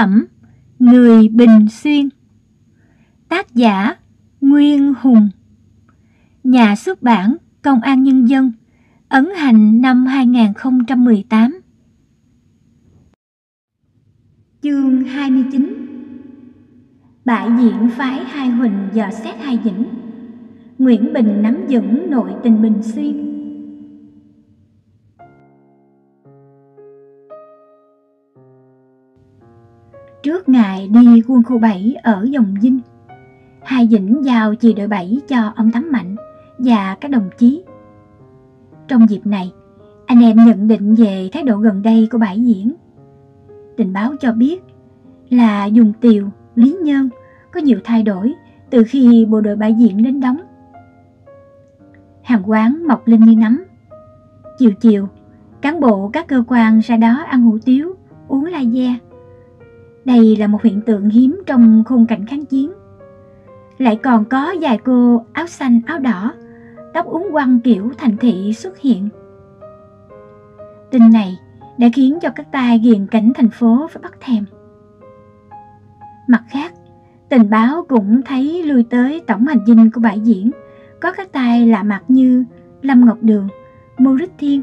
phẩm Người Bình Xuyên. Tác giả Nguyên Hùng. Nhà xuất bản Công an Nhân dân, ấn hành năm 2018. Chương 29. Bãi Diễn phái hai Huỳnh dò xét hai Dĩnh. Nguyễn Bình nắm vững nội tình Bình Xuyên. Trước ngày đi quân khu 7 ở Dòng Vinh, Hà Dĩnh giao chỉ đội 7 cho ông Tám Mạnh và các đồng chí. Trong dịp này, anh em nhận định về thái độ gần đây của Bãi Diễn. Tình báo cho biết là dùng Tiều, Lý Nhơn có nhiều thay đổi từ khi bộ đội Bãi Diễn đến đóng. Hàng quán mọc lên như nấm. Chiều chiều, cán bộ các cơ quan ra đó ăn hủ tiếu, uống la de. Đây là một hiện tượng hiếm trong khung cảnh kháng chiến. Lại còn có vài cô áo xanh áo đỏ, tóc uốn quăng kiểu thành thị xuất hiện. Tin này đã khiến cho các tai ghiền cảnh thành phố phải bắt thèm. Mặt khác, tình báo cũng thấy lui tới tổng hành dinh của Bãi Diễn có các tai lạ mặt như Lâm Ngọc Đường, Maurice Thiên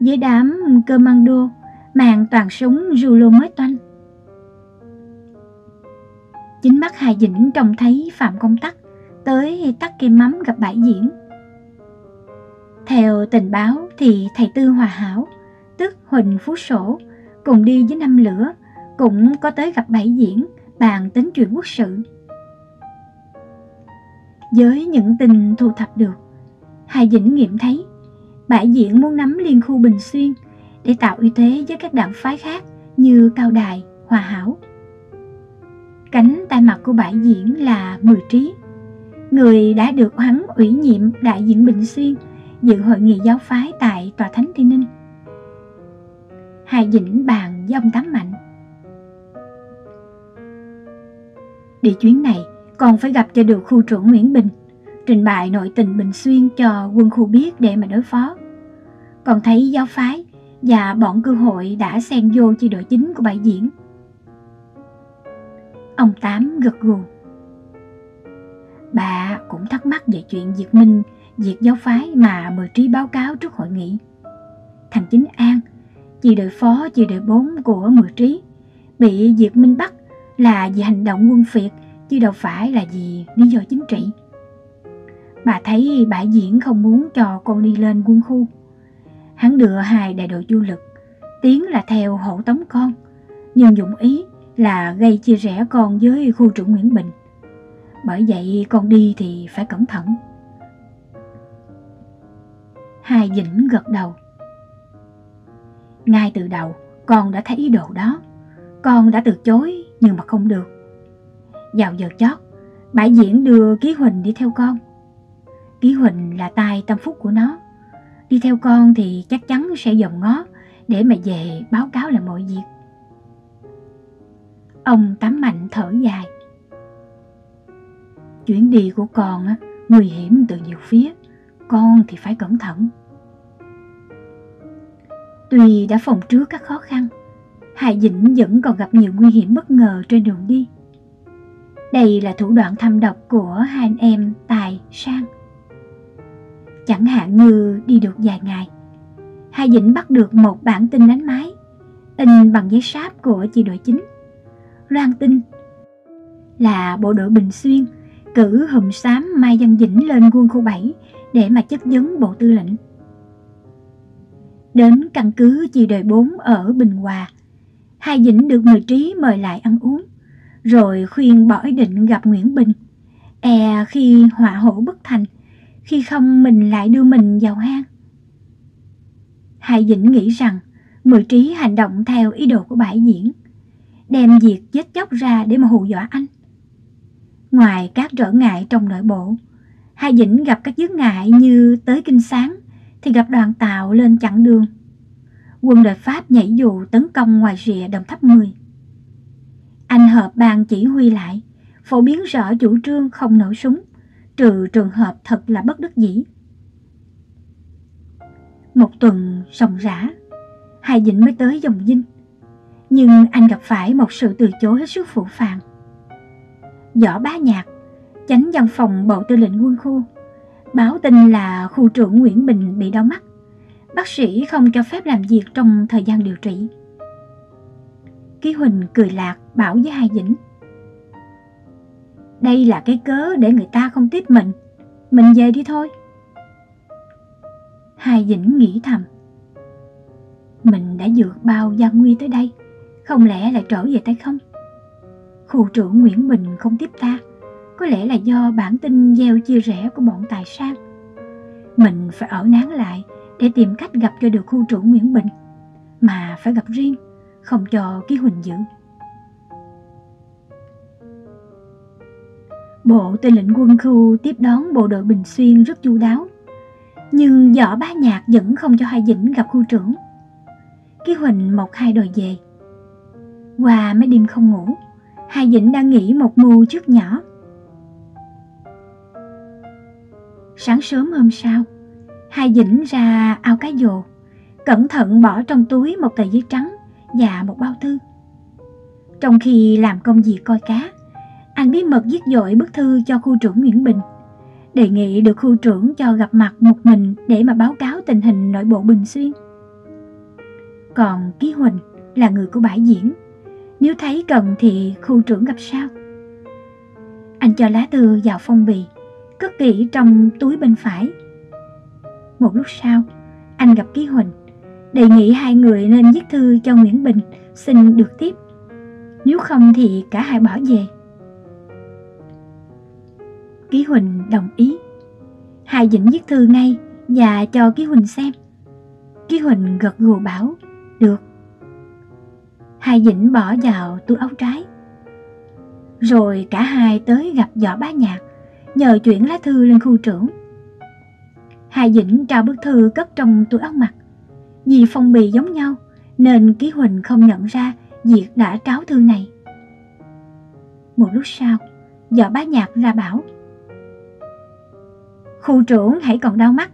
với đám commando mang toàn súng rulo mới toanh. Chính mắt Hà Dĩnh trông thấy Phạm Công Tắc tới tắc cây mắm gặp Bãi Diễn. Theo tình báo thì thầy Tư Hòa Hảo, tức Huỳnh Phú Sổ, cùng đi với Năm Lửa, cũng có tới gặp Bãi Diễn bàn tính chuyện quốc sự. Với những tin thu thập được, Hà Dĩnh nghiệm thấy Bãi Diễn muốn nắm liên khu Bình Xuyên để tạo uy thế với các đảng phái khác như Cao Đài, Hòa Hảo. Cánh tay mặt của Bãi Diễn là Mười Trí, người đã được hắn ủy nhiệm đại diện Bình Xuyên dự hội nghị giáo phái tại Tòa Thánh Thiên Ninh. Hà Dĩnh bàn với ông Tám Mạnh. Địa chuyến này còn phải gặp cho được khu trưởng Nguyễn Bình, trình bày nội tình Bình Xuyên cho quân khu biết để mà đối phó. Còn thấy giáo phái và bọn cơ hội đã xen vô chi đội chính của Bãi Diễn. Ông Tám gật gù. Bà cũng thắc mắc về chuyện Diệt Minh, diệt giáo phái mà Mười Trí báo cáo trước hội nghị. Thằng Chính An, chị đội phó chị đội 4 của Mười Trí, bị Diệt Minh bắt là vì hành động quân phiệt chứ đâu phải là vì lý do chính trị. Bà thấy Bãi Diễn không muốn cho con đi lên quân khu. Hắn đưa hai đại đội du lực, tiếng là theo hộ tống con, nhưng dụng ý là gây chia rẽ con với khu trưởng Nguyễn Bình. Bởi vậy con đi thì phải cẩn thận. Hà Dĩnh gật đầu. Ngay từ đầu con đã thấy ý đồ đó. Con đã từ chối nhưng mà không được. Vào giờ chót, Bãi Diễn đưa Ký Huỳnh đi theo con. Ký Huỳnh là tài tâm phúc của nó. Đi theo con thì chắc chắn sẽ dòm ngó để mà về báo cáo lại mọi việc. Ông Tám Mạnh thở dài. Chuyến đi của con á, nguy hiểm từ nhiều phía, con thì phải cẩn thận. Tuy đã phòng trước các khó khăn, Hà Dĩnh vẫn còn gặp nhiều nguy hiểm bất ngờ trên đường đi. Đây là thủ đoạn thâm độc của hai anh em Tài, Sang. Chẳng hạn như đi được vài ngày, Hà Dĩnh bắt được một bản tin đánh máy, in bằng giấy sáp của chi đội chính. Loan tin là bộ đội Bình Xuyên cử Hùm Xám Mai Văn Dĩnh lên quân khu 7 để mà chất vấn bộ tư lệnh. Đến căn cứ chi đội 4 ở Bình Hòa, Hà Dĩnh được Mười Trí mời lại ăn uống, rồi khuyên bỏ ý định gặp Nguyễn Bình, e khi họa hổ bất thành, khi không mình lại đưa mình vào hang. Hà Dĩnh nghĩ rằng Mười Trí hành động theo ý đồ của Bãi Diễn, đem việc chết chóc ra để mà hù dọa anh. Ngoài các trở ngại trong nội bộ, Hà Dĩnh gặp các chướng ngại như tới Kinh Sáng thì gặp đoàn Tàu lên chặn đường. Quân đội Pháp nhảy dù tấn công ngoài rìa Đồng Tháp 10. Anh họp ban chỉ huy lại, phổ biến rõ chủ trương không nổ súng, trừ trường hợp thật là bất đắc dĩ. Một tuần ròng rã, Hà Dĩnh mới tới Dòng Vinh. nhưng anh gặp phải một sự từ chối hết sức phũ phàng. Võ Bá Nhạc, chánh văn phòng Bộ Tư lệnh Quân khu, báo tin là khu trưởng Nguyễn Bình bị đau mắt, bác sĩ không cho phép làm việc trong thời gian điều trị. Ký Huỳnh cười lạc bảo với Hà Dĩnh: đây là cái cớ để người ta không tiếp mình về đi thôi. Hà Dĩnh nghĩ thầm, mình đã dược bao gian nguy tới đây, không lẽ lại trở về tay không? Khu trưởng Nguyễn Bình không tiếp ta, có lẽ là do bản tin gieo chia rẽ của bọn tài sang. Mình phải ở nán lại để tìm cách gặp cho được khu trưởng Nguyễn Bình, mà phải gặp riêng, không cho Ký Huỳnh giữ. Bộ Tư lệnh Quân khu tiếp đón bộ đội Bình Xuyên rất chu đáo, nhưng Võ Bá Nhạc vẫn không cho Hà Dĩnh gặp khu trưởng. Ký Huỳnh một hai đòi về. Qua mấy đêm không ngủ, Hà Dĩnh đang nghĩ một mưu trước nhỏ. Sáng sớm hôm sau, Hà Dĩnh ra ao cá dồ, cẩn thận bỏ trong túi một tờ giấy trắng và một bao thư. Trong khi làm công việc coi cá, anh bí mật viết dội bức thư cho khu trưởng Nguyễn Bình, đề nghị được khu trưởng cho gặp mặt một mình để mà báo cáo tình hình nội bộ Bình Xuyên. Còn Ký Huỳnh là người của bãi diễn, nếu thấy cần thì khu trưởng gặp sao. Anh cho lá thư vào phong bì, cất kỹ trong túi bên phải. Một lúc sau, anh gặp Ký Huỳnh, đề nghị hai người nên viết thư cho Nguyễn Bình xin được tiếp, nếu không thì cả hai bỏ về. Ký Huỳnh đồng ý. Hà Dĩnh viết thư ngay và cho Ký Huỳnh xem. Ký Huỳnh gật gù bảo được. Hà Dĩnh bỏ vào túi áo trái. Rồi cả hai tới gặp Võ Bá Nhạc, nhờ chuyển lá thư lên khu trưởng. Hà Dĩnh trao bức thư cất trong túi áo mặc. Vì phong bì giống nhau nên Ký Huỳnh không nhận ra việc đã tráo thư này. Một lúc sau, Võ Bá Nhạc ra bảo: khu trưởng hãy còn đau mắt,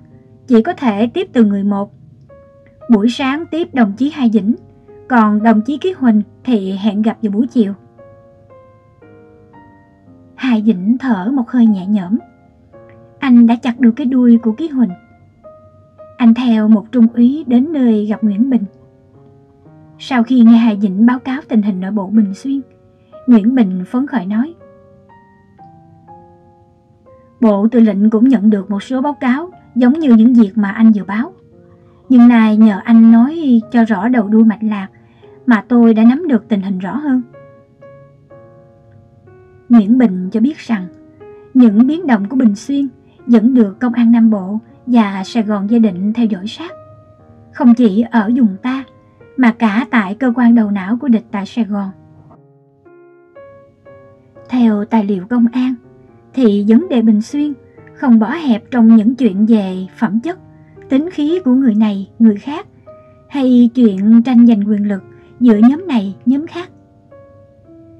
chỉ có thể tiếp từ người một. Buổi sáng tiếp đồng chí Hà Dĩnh, còn đồng chí Ký Huỳnh thì hẹn gặp vào buổi chiều. Hà Dĩnh thở một hơi nhẹ nhõm. Anh đã chặt được cái đuôi của Ký Huỳnh. Anh theo một trung úy đến nơi gặp Nguyễn Bình. Sau khi nghe Hà Dĩnh báo cáo tình hình nội bộ Bình Xuyên, Nguyễn Bình phấn khởi nói: Bộ Tư lệnh cũng nhận được một số báo cáo giống như những việc mà anh vừa báo. Nhưng nay nhờ anh nói cho rõ đầu đuôi mạch lạc mà tôi đã nắm được tình hình rõ hơn. Nguyễn Bình cho biết rằng những biến động của Bình Xuyên vẫn được Công an Nam Bộ và Sài Gòn gia định theo dõi sát, không chỉ ở vùng ta mà cả tại cơ quan đầu não của địch tại Sài Gòn. Theo tài liệu công an thì vấn đề Bình Xuyên không bỏ hẹp trong những chuyện về phẩm chất, tính khí của người này, người khác, hay chuyện tranh giành quyền lực giữa nhóm này, nhóm khác.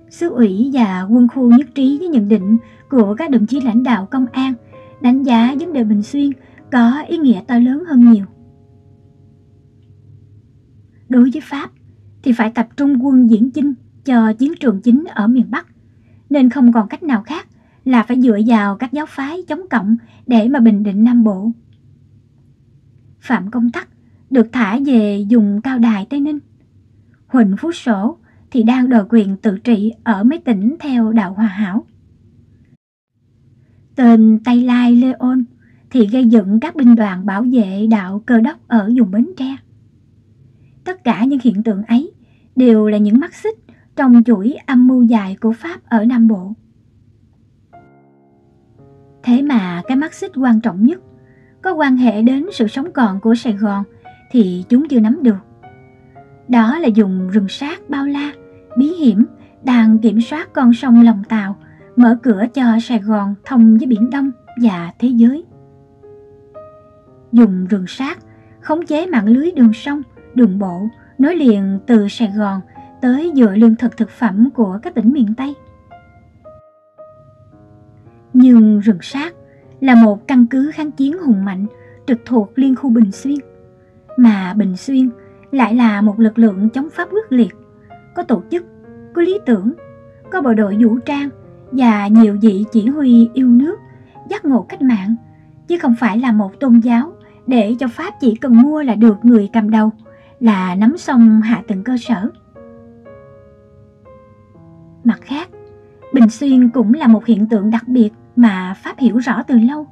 Xứ ủy và quân khu nhất trí với nhận định của các đồng chí lãnh đạo công an, đánh giá vấn đề Bình Xuyên có ý nghĩa to lớn hơn nhiều. Đối với Pháp thì phải tập trung quân diễn chinh cho chiến trường chính ở miền Bắc, nên không còn cách nào khác là phải dựa vào các giáo phái chống cộng để mà bình định Nam Bộ. Phạm Công Tắc được thả về vùng Cao Đài, Tây Ninh. Huỳnh Phú Sổ thì đang đòi quyền tự trị ở mấy tỉnh theo đạo Hòa Hảo. Tên Tây Lai Lê Yên thì gây dựng các binh đoàn bảo vệ đạo Cơ Đốc ở vùng Bến Tre. Tất cả những hiện tượng ấy đều là những mắt xích trong chuỗi âm mưu dài của Pháp ở Nam Bộ. Thế mà cái mắt xích quan trọng nhất có quan hệ đến sự sống còn của Sài Gòn thì chúng chưa nắm được. Đó là dùng rừng sát bao la, bí hiểm đang kiểm soát con sông Lòng Tàu, mở cửa cho Sài Gòn thông với Biển Đông và thế giới. Dùng rừng sát khống chế mạng lưới đường sông, đường bộ nối liền từ Sài Gòn tới dựa lương thực thực phẩm của các tỉnh miền Tây. Nhưng rừng sát là một căn cứ kháng chiến hùng mạnh trực thuộc liên khu Bình Xuyên, mà Bình Xuyên lại là một lực lượng chống Pháp quyết liệt, có tổ chức, có lý tưởng, có bộ đội vũ trang và nhiều vị chỉ huy yêu nước, giác ngộ cách mạng, chứ không phải là một tôn giáo để cho Pháp chỉ cần mua là được người cầm đầu, là nắm xong hạ tầng cơ sở. Mặt khác, Bình Xuyên cũng là một hiện tượng đặc biệt mà Pháp hiểu rõ từ lâu.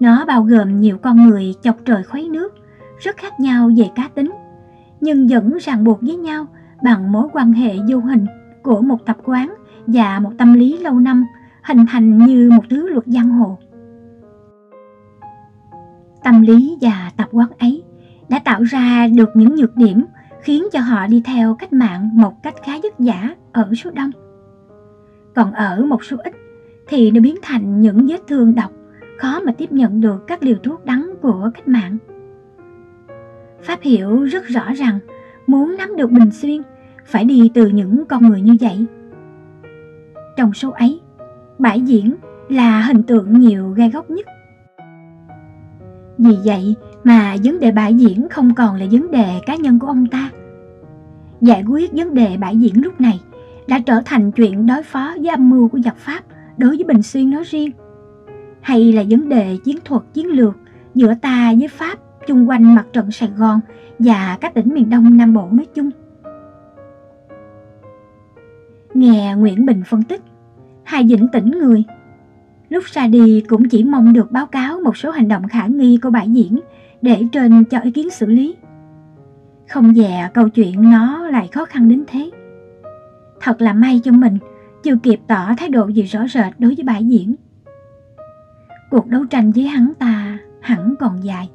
Nó bao gồm nhiều con người chọc trời khuấy nước, rất khác nhau về cá tính, nhưng vẫn ràng buộc với nhau bằng mối quan hệ vô hình của một tập quán và một tâm lý lâu năm, hình thành như một thứ luật giang hồ. Tâm lý và tập quán ấy đã tạo ra được những nhược điểm khiến cho họ đi theo cách mạng một cách khá vất vả ở số đông. Còn ở một số ít thì nó biến thành những vết thương độc, khó mà tiếp nhận được các liều thuốc đắng của cách mạng. Pháp hiểu rất rõ rằng muốn nắm được Bình Xuyên phải đi từ những con người như vậy. Trong số ấy, Bà Diễn là hình tượng nhiều gai góc nhất. Vì vậy mà vấn đề Bà Diễn không còn là vấn đề cá nhân của ông ta. Giải quyết vấn đề Bà Diễn lúc này đã trở thành chuyện đối phó với âm mưu của giặc Pháp đối với Bình Xuyên nói riêng, hay là vấn đề chiến thuật chiến lược giữa ta với Pháp chung quanh mặt trận Sài Gòn và các tỉnh miền Đông Nam Bộ nói chung. Nghe Nguyễn Bình phân tích, Hà Dĩnh tỉnh người. Lúc ra đi cũng chỉ mong được báo cáo một số hành động khả nghi của Bà Diễn để trên cho ý kiến xử lý. Không dè câu chuyện nó lại khó khăn đến thế. Thật là may cho mình chưa kịp tỏ thái độ gì rõ rệt đối với Bà Diễn. Cuộc đấu tranh với hắn ta hẳn còn dài.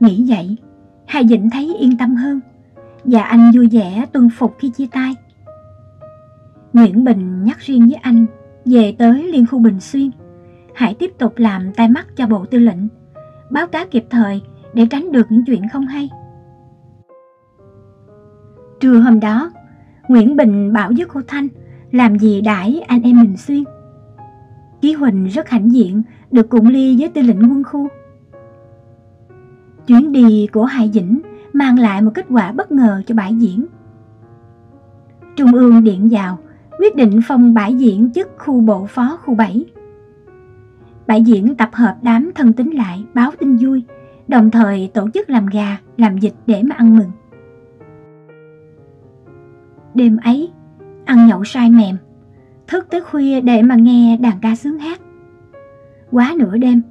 Nghĩ vậy, Hà Dĩnh thấy yên tâm hơn và anh vui vẻ tuân phục khi chia tay. Nguyễn Bình nhắc riêng với anh về tới liên khu Bình Xuyên, hãy tiếp tục làm tai mắt cho bộ tư lệnh, báo cáo kịp thời để tránh được những chuyện không hay. Trưa hôm đó, Nguyễn Bình bảo với cô Thanh làm gì đãi anh em Bình Xuyên. Ký Huỳnh rất hãnh diện được cùng ly với tư lệnh quân khu. Chuyến đi của Hà Dĩnh mang lại một kết quả bất ngờ cho Bà Diễn. Trung ương điện vào quyết định phong Bà Diễn chức khu bộ phó khu 7. Bà Diễn tập hợp đám thân tín lại báo tin vui, đồng thời tổ chức làm gà, làm vịt để mà ăn mừng. Đêm ấy, ăn nhậu say mềm, thức tới khuya để mà nghe đàn ca sướng hát. Quá nửa đêm,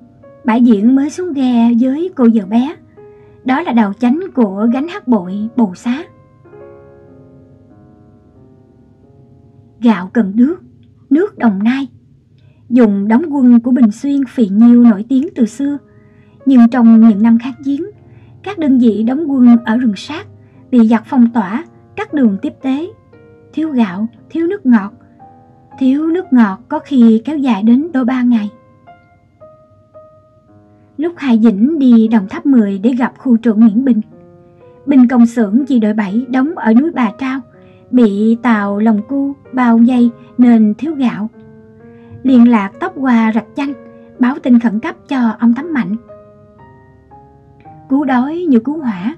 Bà Diễn mới xuống ghe với cô vợ bé, đó là đầu chánh của gánh hát bội Bầu Xá. Gạo Cần Đước, nước Đồng Nai, dùng đóng quân của Bình Xuyên phì nhiêu nổi tiếng từ xưa, nhưng trong những năm kháng chiến, các đơn vị đóng quân ở rừng sát bị giặc phong tỏa, các đường tiếp tế, thiếu gạo, thiếu nước ngọt. Thiếu nước ngọt có khi kéo dài đến đôi 3 ngày. Lúc Hà Dĩnh đi Đồng Tháp 10 để gặp khu trưởng Nguyễn Bình, binh công xưởng chi đội 7 đóng ở núi Bà Trao bị tàu Lòng Cu bao vây nên thiếu gạo. Liên lạc tốc qua Rạch Chanh báo tin khẩn cấp cho ông Tám Mạnh. Cứu đói như cứu hỏa,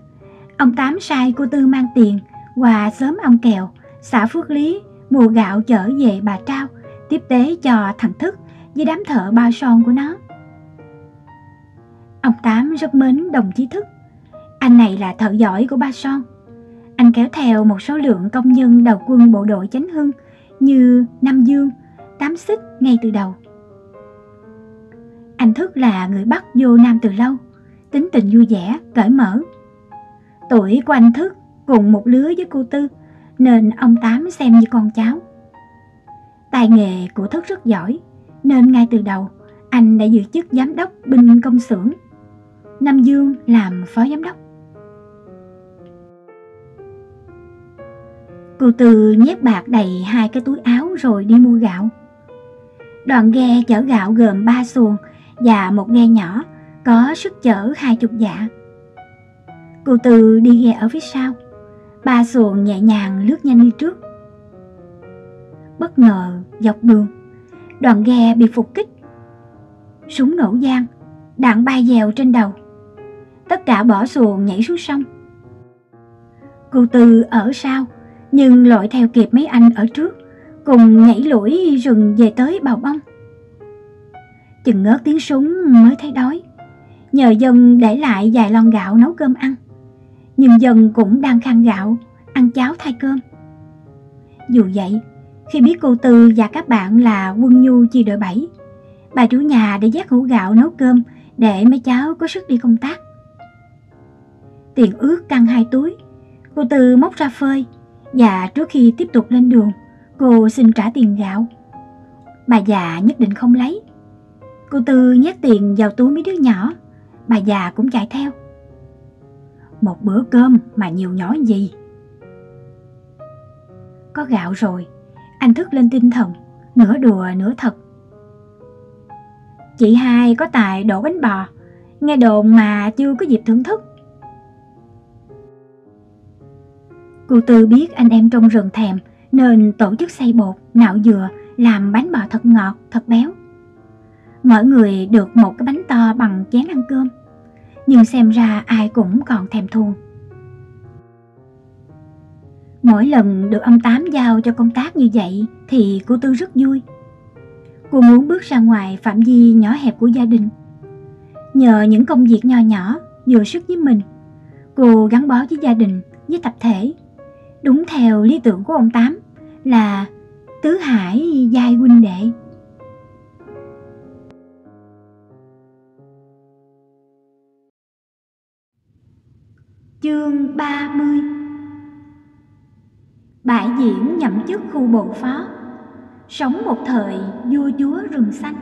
ông Tám sai cô Tư mang tiền qua xóm ông Kèo, xã Phước Lý mua gạo chở về Bà Trao tiếp tế cho thằng Thức với đám thợ bao son của nó. Ông Tám rất mến đồng chí Thức, anh này là thợ giỏi của Ba Son. Anh kéo theo một số lượng công nhân đầu quân bộ đội Chánh Hưng như Nam Dương, Tám Xích ngay từ đầu. Anh Thức là người Bắc vô Nam từ lâu, tính tình vui vẻ, cởi mở. Tuổi của anh Thức cùng một lứa với cô Tư nên ông Tám xem như con cháu. Tài nghề của Thức rất giỏi nên ngay từ đầu anh đã giữ chức giám đốc binh công xưởng, Nam Dương làm phó giám đốc. Cô Tư nhét bạc đầy 2 cái túi áo rồi đi mua gạo. Đoàn ghe chở gạo gồm 3 xuồng và một ghe nhỏ có sức chở 20 dạ. Cô Tư đi ghe ở phía sau, 3 xuồng nhẹ nhàng lướt nhanh đi trước. Bất ngờ dọc đường, đoàn ghe bị phục kích. Súng nổ vang, đạn bay dèo trên đầu. Tất cả bỏ xuồng nhảy xuống sông. Cô Tư ở sau, nhưng lội theo kịp mấy anh ở trước, cùng nhảy lũi rừng về tới Bào Bông. Chừng ngớt tiếng súng mới thấy đói, nhờ dân để lại vài lon gạo nấu cơm ăn. Nhưng dân cũng đang khăn gạo, ăn cháo thay cơm. Dù vậy, khi biết cô Tư và các bạn là quân nhu chi đội 7, bà chủ nhà đã vác hũ gạo nấu cơm để mấy cháu có sức đi công tác. Tiền ước căng 2 túi, cô Tư móc ra phơi, và trước khi tiếp tục lên đường, cô xin trả tiền gạo. Bà già nhất định không lấy. Cô Tư nhét tiền vào túi mấy đứa nhỏ, bà già cũng chạy theo. Một bữa cơm mà nhiều nhỏ gì. Có gạo rồi, anh thức lên tinh thần, nửa đùa nửa thật. Chị hai có tài đổ bánh bò, nghe đồn mà chưa có dịp thưởng thức. Cô Tư biết anh em trong rừng thèm nên tổ chức xay bột, nạo dừa, làm bánh bò thật ngọt, thật béo. Mọi người được một cái bánh to bằng chén ăn cơm, nhưng xem ra ai cũng còn thèm thuồng. Mỗi lần được ông Tám giao cho công tác như vậy thì cô Tư rất vui. Cô muốn bước ra ngoài phạm vi nhỏ hẹp của gia đình. Nhờ những công việc nho nhỏ vừa sức với mình, cô gắn bó với gia đình, với tập thể, đúng theo lý tưởng của ông Tám là tứ hải giai huynh đệ. Chương 30. Bà Diễn nhậm chức khu bộ phó, sống một thời vua chúa rừng xanh.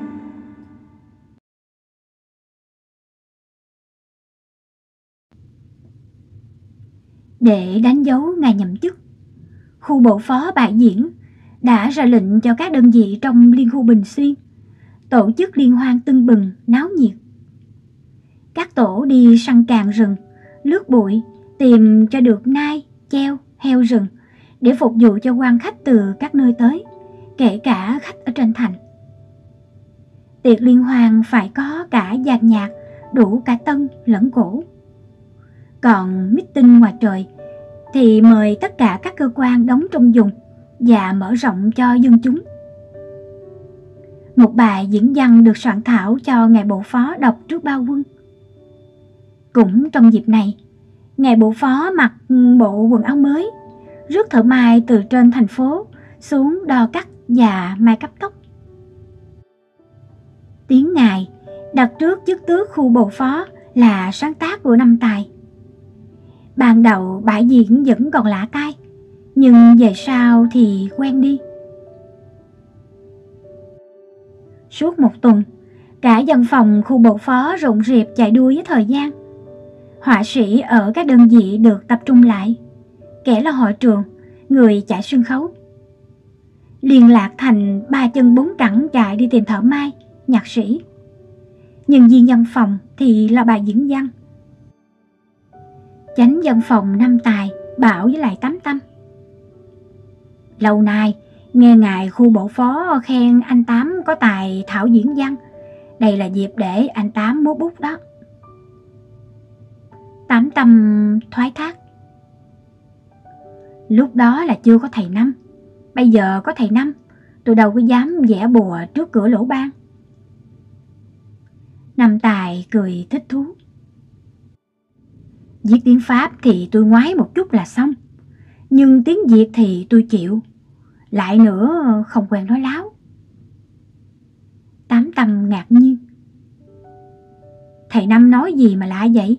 Để đánh dấu ngày nhậm chức, khu bộ phó Bà Diễn đã ra lệnh cho các đơn vị trong liên khu Bình Xuyên tổ chức liên hoan tưng bừng, náo nhiệt. Các tổ đi săn càng rừng, lướt bụi, tìm cho được nai, treo, heo rừng để phục vụ cho quan khách từ các nơi tới, kể cả khách ở trên thành. Tiệc liên hoan phải có cả dàn nhạc, đủ cả tân lẫn cổ. Còn meeting ngoài trời thì mời tất cả các cơ quan đóng trong vùng và mở rộng cho dân chúng. Một bài diễn văn được soạn thảo cho ngài bộ phó đọc trước bao quân. Cũng trong dịp này, ngài bộ phó mặc bộ quần áo mới, rước thợ mai từ trên thành phố xuống đo cắt và mai cắt tóc. Tiếng ngài đặt trước chức tước khu bộ phó là sáng tác của Năm Tài. Ban đầu Bà Diễn vẫn còn lạ tai, nhưng về sau thì quen đi. Suốt 1 tuần, cả văn phòng khu bộ phó rộn rịp chạy đua với thời gian. Họa sĩ ở các đơn vị được tập trung lại, kẻ là hội trường, người chạy sân khấu. Liên lạc thành 3 chân 4 cẳng chạy đi tìm thợ mai, nhạc sĩ. Nhân viên văn phòng thì là bà diễn văn. Chánh văn phòng Năm Tài bảo với lại Tám Tâm: lâu nay nghe ngài khu bộ phó khen anh Tám có tài thảo diễn văn, đây là dịp để anh Tám múa bút đó. Tám Tâm thoái thác: lúc đó là chưa có thầy Năm, bây giờ có thầy Năm tôi đâu có dám vẽ bùa trước cửa lỗ ban. Năm Tài cười thích thú: viết tiếng Pháp thì tôi ngoái một chút là xong, nhưng tiếng Việt thì tôi chịu. Lại nữa không quen nói láo. Tám Tâm ngạc nhiên: thầy Năm nói gì mà lạ vậy?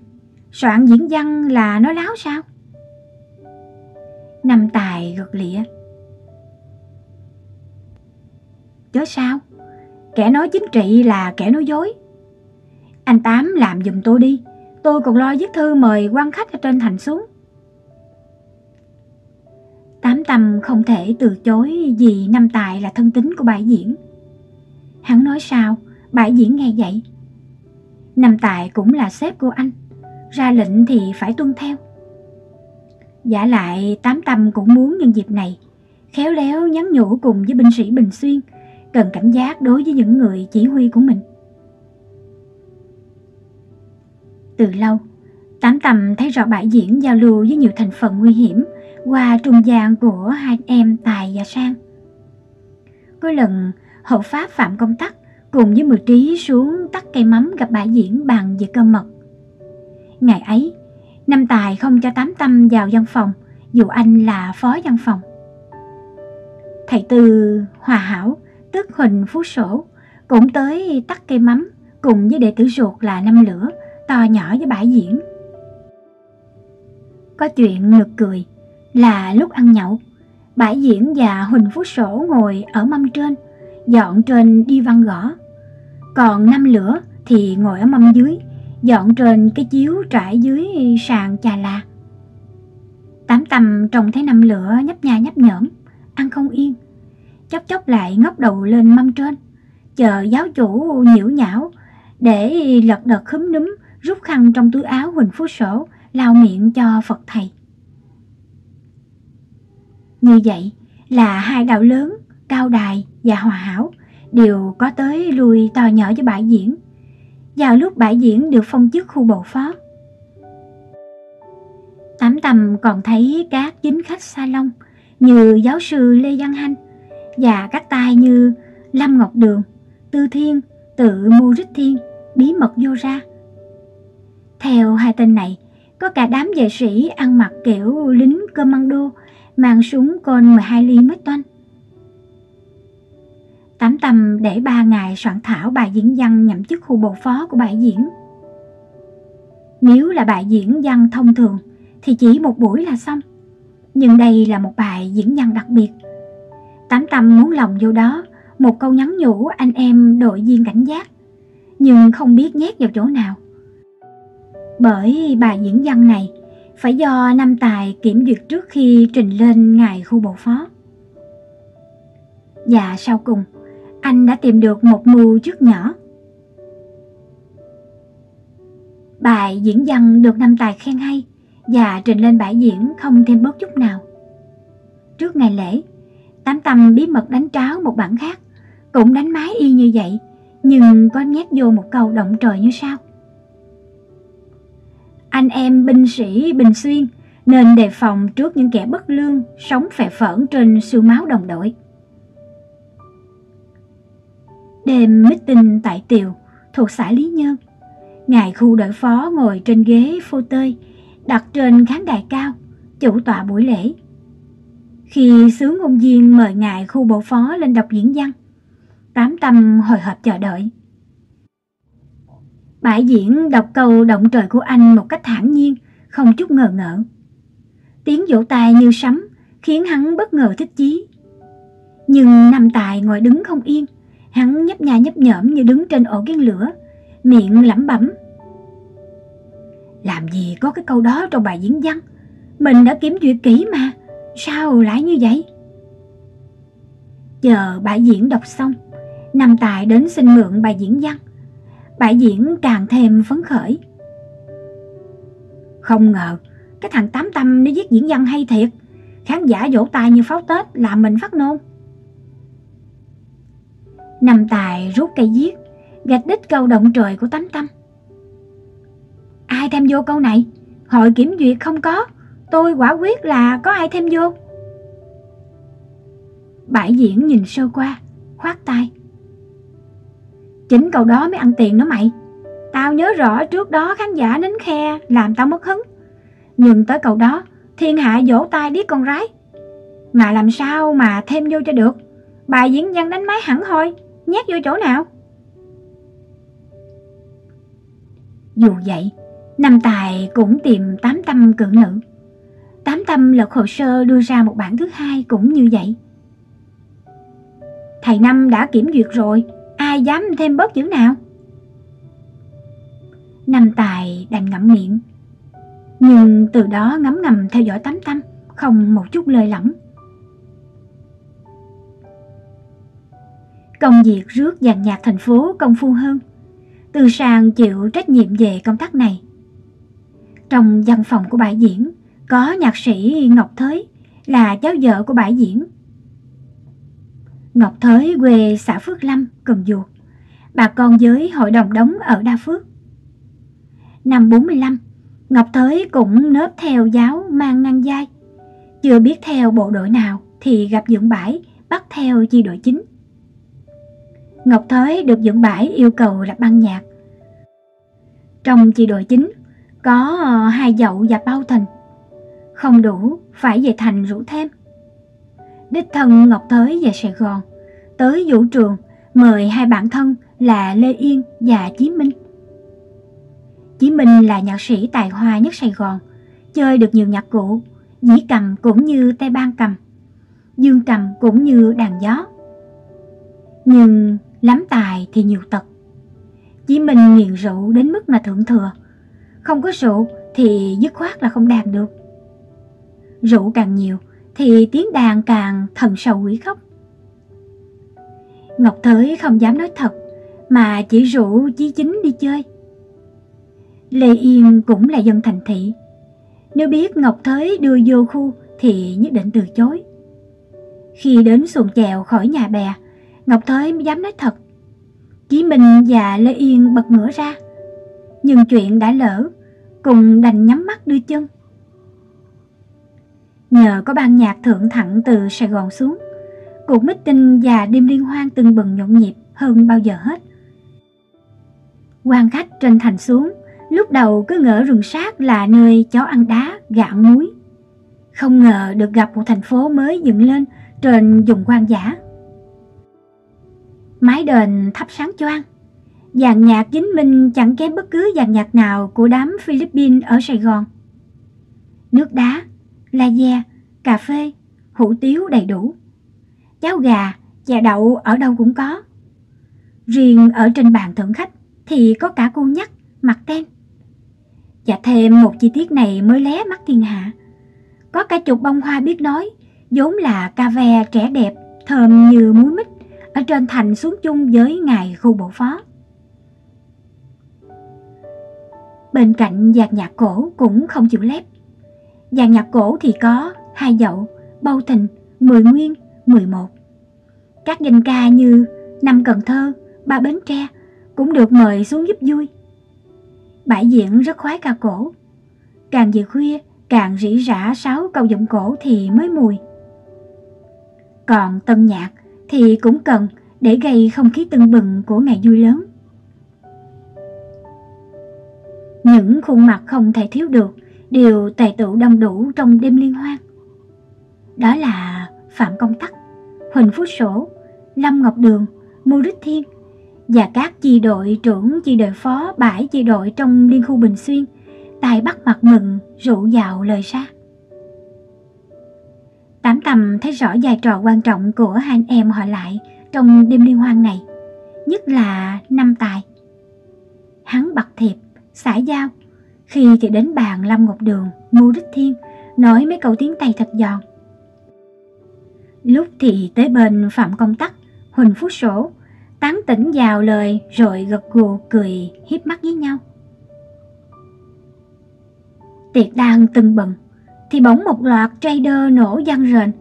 Soạn diễn văn là nói láo sao? Năm Tài gật lịa: chớ sao, kẻ nói chính trị là kẻ nói dối. Anh Tám làm giùm tôi đi, tôi còn lo viết thư mời quan khách ở trên thành xuống. Tám Tâm không thể từ chối vì Năm Tài là thân tín của bà diễn. Hắn nói sao, bà diễn nghe vậy. Năm Tài cũng là sếp của anh, ra lệnh thì phải tuân theo. Vả lại Tám Tâm cũng muốn nhân dịp này khéo léo nhắn nhủ cùng với binh sĩ Bình Xuyên cần cảnh giác đối với những người chỉ huy của mình. Từ lâu, Tám Tâm thấy rõ Bà Diễn giao lưu với nhiều thành phần nguy hiểm qua trung gian của hai em Tài và Sang. Có lần hộ pháp Phạm Công Tắc cùng với Mười Trí xuống tắt cây mắm gặp Bà Diễn bàn về cơ mật. Ngày ấy, Năm Tài không cho Tám Tâm vào văn phòng, dù anh là phó văn phòng. Thầy Tư Hòa Hảo, tức Huỳnh Phú Sổ, cũng tới tắt cây mắm cùng với đệ tử ruột là Năm Lửa, to nhỏ với Bà Diễn. Có chuyện nực cười là lúc ăn nhậu, Bà Diễn và Huỳnh Phú Sổ ngồi ở mâm trên, dọn trên đi văn gõ. Còn Năm Lửa thì ngồi ở mâm dưới, dọn trên cái chiếu trải dưới sàn chà là. Tám Tâm trông thấy Năm Lửa nhấp nha nhấp nhởm, ăn không yên, chốc chốc lại ngóc đầu lên mâm trên, chờ giáo chủ nhiễu nhão để lật đật khúm núm rút khăn trong túi áo Huỳnh Phú Sổ lau miệng cho Phật thầy. Như vậy là hai đạo lớn Cao Đài và Hòa Hảo đều có tới lui to nhỏ với Bà Diễn, vào lúc Bà Diễn được phong chức khu bộ phó. Tám Tâm còn thấy các chính khách salon như giáo sư Lê Văn Hanh và các tài như Lâm Ngọc Đường, Tư Thiên, tự Maurice Thiên bí mật vô ra. Theo hai tên này, có cả đám vệ sĩ ăn mặc kiểu lính commando, mang súng côn 12 ly mới toanh. Tám Tâm để 3 ngày soạn thảo bài diễn văn nhậm chức khu bộ phó của Bà Diễn. Nếu là bài diễn văn thông thường thì chỉ một buổi là xong, nhưng đây là một bài diễn văn đặc biệt. Tám Tâm muốn lòng vô đó một câu nhắn nhủ anh em đội viên cảnh giác, nhưng không biết nhét vào chỗ nào. Bởi bài diễn văn này phải do Năm Tài kiểm duyệt trước khi trình lên ngài khu bộ phó. Và sau cùng, anh đã tìm được một mưu trước nhỏ. Bài diễn văn được Năm Tài khen hay và trình lên Bà Diễn không thêm bớt chút nào. Trước ngày lễ, Tám Tâm bí mật đánh tráo một bản khác, cũng đánh máy y như vậy, nhưng có nhét vô một câu động trời như sau: anh em binh sĩ Bình Xuyên nên đề phòng trước những kẻ bất lương sống phè phỡn trên xương máu đồng đội. Đêm meeting tại Tiều thuộc xã Lý Nhơn, ngài khu đội phó ngồi trên ghế phô tơi đặt trên khán đài cao chủ tọa buổi lễ. Khi sướng ngôn viên mời ngài khu bộ phó lên đọc diễn văn, Tám Tâm hồi hộp chờ đợi. Bà Diễn đọc câu động trời của anh một cách thản nhiên, không chút ngờ ngợ. Tiếng vỗ tay như sấm khiến hắn bất ngờ thích chí. Nhưng Năm Tài ngồi đứng không yên, hắn nhấp nha nhấp nhởm như đứng trên ổ kiến lửa, miệng lẩm bẩm: làm gì có cái câu đó trong bài diễn văn, mình đã kiểm duyệt kỹ mà, sao lại như vậy? Chờ Bà Diễn đọc xong, Năm Tài đến xin mượn bài diễn văn. Bà Diễn càng thêm phấn khởi. Không ngờ cái thằng Tám Tâm nó viết diễn văn hay thiệt, khán giả vỗ tay như pháo Tết làm mình phát nôn. Năm Tài rút cây viết, gạch đít câu động trời của Tám Tâm: ai thêm vô câu này? Hội kiểm duyệt không có, tôi quả quyết là có ai thêm vô. Bà Diễn nhìn sơ qua, khoát tay: chính câu đó mới ăn tiền đó mày. Tao nhớ rõ trước đó khán giả nín khe làm tao mất hứng, nhưng tới câu đó thiên hạ vỗ tay điếc con rái, mà làm sao mà thêm vô cho được. Bà diễn văn đánh máy hẳn hoi, nhét vô chỗ nào? Dù vậy, Năm Tài cũng tìm Tám Tâm cự nữ. Tám Tâm lật hồ sơ đưa ra một bản thứ hai cũng như vậy: thầy Năm đã kiểm duyệt rồi, ai dám thêm bớt chữ nào? Năm Tài đành ngậm miệng, nhưng từ đó ngấm ngầm theo dõi Tám Tâm không một chút lơi lỏng. Công việc rước dàn nhạc thành phố công phu hơn, Từ Sang chịu trách nhiệm về công tác này. Trong văn phòng của Bà Diễn có nhạc sĩ Ngọc Thới, là cháu vợ của Bà Diễn. Ngọc Thới quê xã Phước Lâm, Cần Duộc, bà con với hội đồng đóng ở Đa Phước. Năm 45, Ngọc Thới cũng nớp theo giáo mang ngang vai, chưa biết theo bộ đội nào thì gặp Dưỡng Bãi bắt theo chi đội chính. Ngọc Thới được Dưỡng Bãi yêu cầu lập ban nhạc. Trong chi đội chính có hai Dậu và Bao Thành, không đủ phải về thành rủ thêm. Đích thân Ngọc Thới về Sài Gòn, tới vũ trường mời hai bạn thân là Lê Yên và Chí Minh. Chí Minh là nhạc sĩ tài hoa nhất Sài Gòn, chơi được nhiều nhạc cụ, dĩ cầm cũng như tay ban cầm, dương cầm cũng như đàn gió. Nhưng lắm tài thì nhiều tật. Chí Minh nghiện rượu đến mức là thượng thừa, không có rượu thì dứt khoát là không đàn được. Rượu càng nhiều thì tiếng đàn càng thần sầu quỷ khóc. Ngọc Thới không dám nói thật mà chỉ rủ Chí Chính đi chơi. Lê Yên cũng là dân thành thị, nếu biết Ngọc Thới đưa vô khu thì nhất định từ chối. Khi đến xuồng chèo khỏi nhà bè, Ngọc Thới mới dám nói thật. Chí Minh và Lê Yên bật ngửa ra, nhưng chuyện đã lỡ, cùng đành nhắm mắt đưa chân. Nhờ có ban nhạc thượng thẳng từ Sài Gòn xuống, cuộc meeting và đêm liên hoan tưng bừng nhộn nhịp hơn bao giờ hết. Quan khách trên thành xuống, lúc đầu cứ ngỡ rừng sát là nơi chó ăn đá, gà ăn muối. Không ngờ được gặp một thành phố mới dựng lên trên vùng hoang dã. Mái đền thắp sáng choang, dàn nhạc Chính Minh chẳng kém bất cứ dàn nhạc nào của đám Philippines ở Sài Gòn. Nước đá, lager, cà phê, hủ tiếu đầy đủ. Cháo gà, chả đậu ở đâu cũng có. Riêng ở trên bàn thượng khách thì có cả cô nhắc, mặt tem. Và thêm một chi tiết này mới lé mắt thiên hạ, có cả chục bông hoa biết nói, vốn là ca ve trẻ đẹp, thơm như muối mít, ở trên thành xuống chung với ngài khu bộ phó. Bên cạnh dàn nhạc cổ cũng không chịu lép. Dàn nhạc cổ thì có Hai Dậu, Bao Thình, Mười Nguyên, 11. Các danh ca như Năm Cần Thơ, Ba Bến Tre cũng được mời xuống giúp vui. Bãi Diễn rất khoái ca cổ, càng về khuya càng rỉ rả 6 câu giọng cổ thì mới mùi. Còn tân nhạc thì cũng cần để gây không khí tưng bừng của ngày vui lớn. Những khuôn mặt không thể thiếu được đều tề tựu đông đủ trong đêm liên hoan. Đó là Phạm Công Tắc, Huỳnh Phú Sổ, Lâm Ngọc Đường, Maurice Thiên và các chi đội trưởng, chi đội phó, bãi chi đội trong liên khu Bình Xuyên tài bắt mặt mừng rượu vào lời ra. Tám Tâm thấy rõ vai trò quan trọng của hai anh em họ lại trong đêm liên hoan này, nhất là Năm Tài. Hắn bật thiệp, xả dao, khi thì đến bàn Lâm Ngọc Đường, Maurice Thiên nói mấy câu tiếng Tây thật giòn. Lúc thì tới bên Phạm Công Tắc, Huỳnh Phú Sổ, tán tỉnh vào lời rồi gật gù cười hiếp mắt với nhau. Tiệc đang tưng bừng thì bỗng một loạt trader nổ vang rền,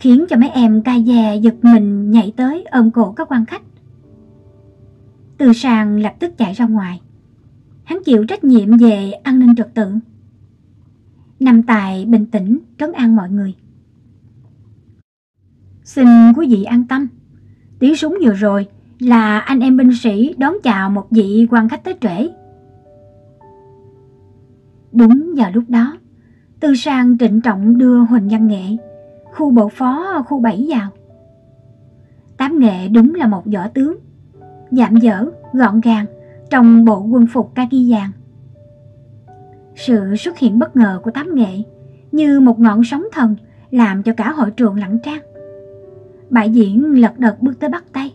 khiến cho mấy em ca dè giật mình nhảy tới ôm cổ các quan khách. Từ Sàng lập tức chạy ra ngoài, hắn chịu trách nhiệm về an ninh trật tự. Năm Tài bình tĩnh trấn an mọi người. Xin quý vị an tâm, tiếng súng vừa rồi là anh em binh sĩ đón chào một vị quan khách tới trễ. Đúng vào lúc đó, Tư Sang trịnh trọng đưa Huỳnh Văn Nghệ, khu bộ phó khu 7 vào. Tám Nghệ đúng là một võ tướng, dạm dở, gọn gàng, trong bộ quân phục kaki vàng. Sự xuất hiện bất ngờ của Tám Nghệ như một ngọn sóng thần làm cho cả hội trường lặng trang. Bãi Diễn lật đật bước tới bắt tay.